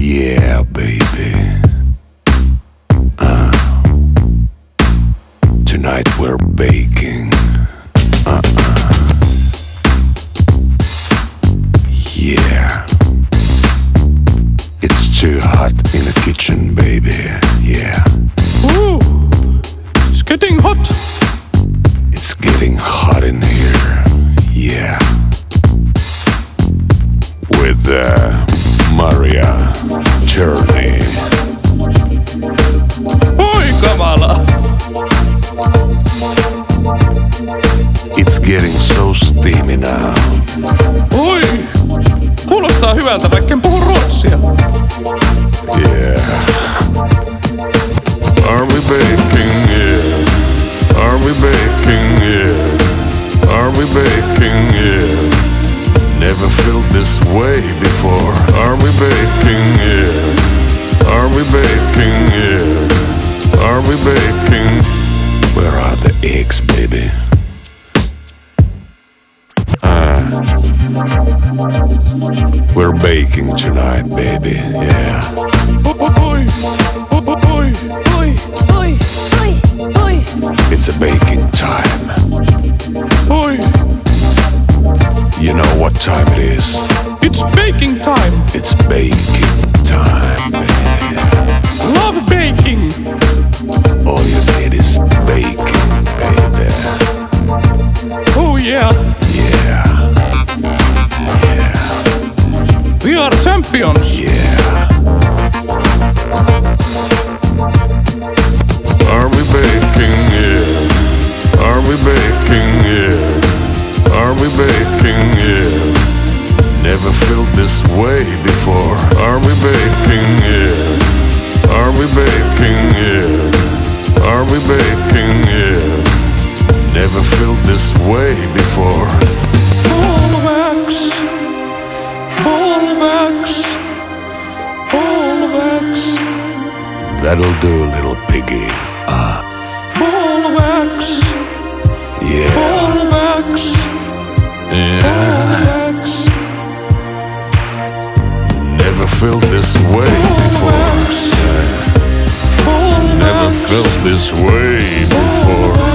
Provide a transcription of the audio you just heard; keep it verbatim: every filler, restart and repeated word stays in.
Yeah, baby. Uh. Tonight we're baking. Uh-uh. Yeah. It's too hot in the kitchen, baby. Yeah. Ooh, it's getting hot. It's getting hot in here. Yeah. With uh, Maria Journey. Oi, Kamala. It's getting so steamy now. Oi, kuulostaa hyvältä, vaikka en puhu ruotsia. Yeah. Are we baking? Yeah. Are we baking? Yeah. Are we baking? Yeah. Never felt this way before. Are we baking? Yeah. Are we baking? Yeah. Are we baking? Where are the eggs, baby? Ah, we're baking tonight, baby. Yeah. It's a baking time. You know what time it is? It's baking time! It's baking time, baby. Love baking! All you need is baking, baby. Oh yeah! Yeah. Yeah. We are champions! Yeah. Are we baking? Yeah. Are we baking? Yeah. Are we baking? Yeah. Never felt this way before. Are we baking? Yeah. Are we baking? Yeah. Are we baking? Yeah. Never felt this way before. Ballwax, Ballwax, Ballwax. That'll do, little piggy. Ah. Ballwax. Yeah. Ballwax. Yeah. Never felt this way before. Never felt this way before.